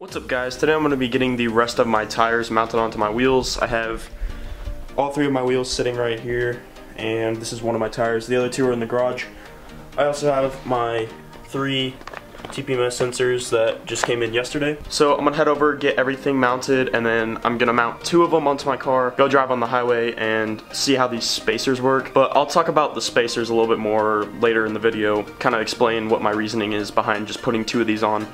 What's up guys, today I'm going to be getting the rest of my tires mounted onto my wheels. I have all three of my wheels sitting right here, and this is one of my tires. The other two are in the garage. I also have my three TPMS sensors that just came in yesterday. So I'm going to head over, get everything mounted, and then I'm going to mount two of them onto my car, go drive on the highway, and see how these spacers work. But I'll talk about the spacers a little bit more later in the video, kind of explain what my reasoning is behind just putting two of these on.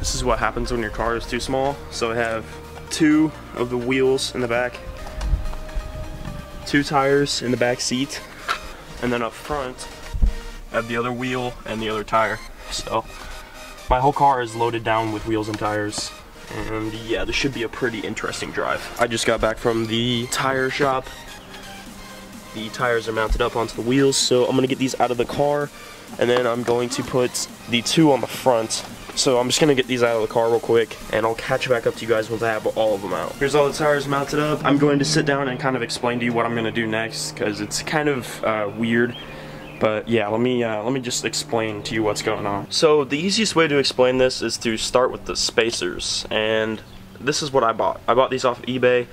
This is what happens when your car is too small. So I have two of the wheels in the back, two tires in the back seat, and then up front I have the other wheel and the other tire. So my whole car is loaded down with wheels and tires, and yeah, this should be a pretty interesting drive. I just got back from the tire shop. The tires are mounted up onto the wheels, so I'm going to get these out of the car, and then I'm going to put the two on the front. So I'm just going to get these out of the car real quick, and I'll catch back up to you guys once I have all of them out. Here's all the tires mounted up. I'm going to sit down and kind of explain to you what I'm going to do next, because it's kind of weird. But yeah, let me just explain to you what's going on. So the easiest way to explain this is to start with the spacers, and this is what I bought. I bought these off of eBay.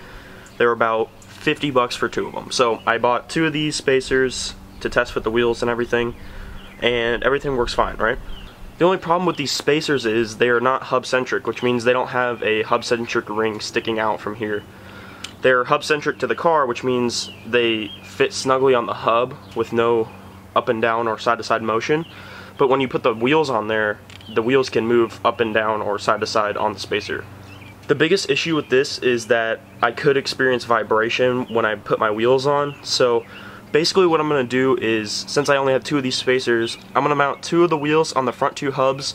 They were about 50 bucks for two of them. So I bought two of these spacers to test with the wheels and everything works fine, right? The only problem with these spacers is they are not hub-centric, which means they don't have a hub-centric ring sticking out from here. They're hub-centric to the car, which means they fit snugly on the hub with no up and down or side-to-side motion. But when you put the wheels on there, the wheels can move up and down or side-to-side on the spacer. The biggest issue with this is that I could experience vibration when I put my wheels on. So basically what I'm going to do is, since I only have two of these spacers, I'm going to mount two of the wheels on the front two hubs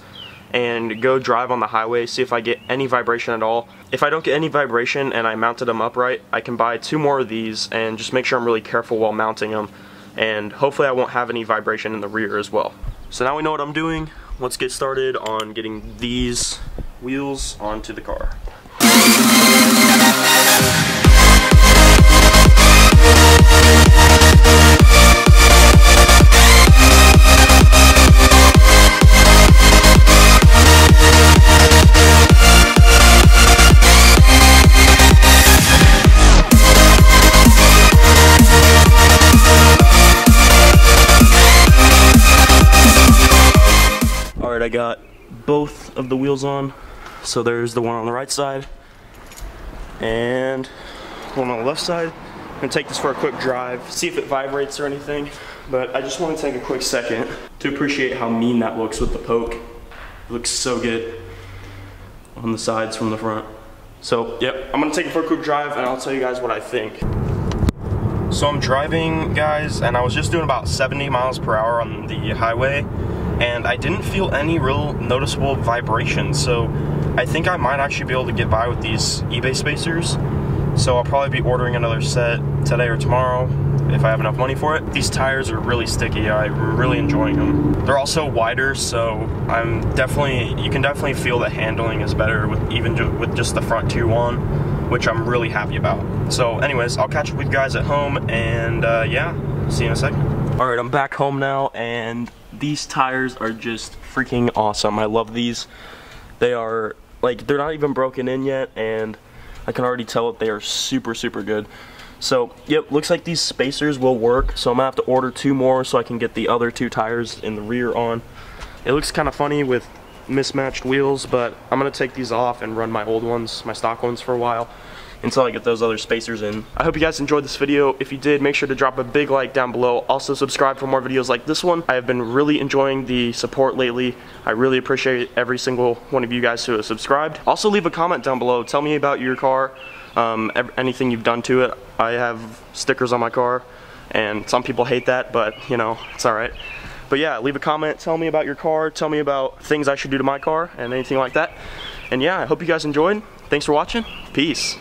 and go drive on the highway, see if I get any vibration at all. If I don't get any vibration and I mounted them upright, I can buy two more of these and just make sure I'm really careful while mounting them, and hopefully I won't have any vibration in the rear as well. So now we know what I'm doing. Let's get started on getting these wheels onto the car. All right, I got both of the wheels on. So there's the one on the right side and one on the left side. I'm going to take this for a quick drive, see if it vibrates or anything, but I just want to take a quick second to appreciate how mean that looks with the poke. It looks so good on the sides from the front. So yep, I'm going to take it for a quick drive and I'll tell you guys what I think. So I'm driving, guys, and I was just doing about 70 miles per hour on the highway, and I didn't feel any real noticeable vibration, so I think I might actually be able to get by with these eBay spacers. So I'll probably be ordering another set today or tomorrow if I have enough money for it. These tires are really sticky. I'm really enjoying them. They're also wider, so you can definitely feel the handling is better with just the front two on, which I'm really happy about. So anyways, I'll catch up with you guys at home, and yeah, see you in a second. All right, I'm back home now, and these tires are just freaking awesome. I love these. They are, like, they're not even broken in yet, and I can already tell that they are super, super good. So, yep, looks like these spacers will work, so I'm gonna have to order two more so I can get the other two tires in the rear on. It looks kind of funny with mismatched wheels, but I'm gonna take these off and run my old ones, my stock ones, for a while, until I get those other spacers in. I hope you guys enjoyed this video. If you did, make sure to drop a big like down below. Also subscribe for more videos like this one. I have been really enjoying the support lately. I really appreciate every single one of you guys who have subscribed. Also leave a comment down below. Tell me about your car, anything you've done to it. I have stickers on my car, and some people hate that, but you know, it's all right. But yeah, leave a comment, tell me about your car, tell me about things I should do to my car, and anything like that. And yeah, I hope you guys enjoyed. Thanks for watching, peace.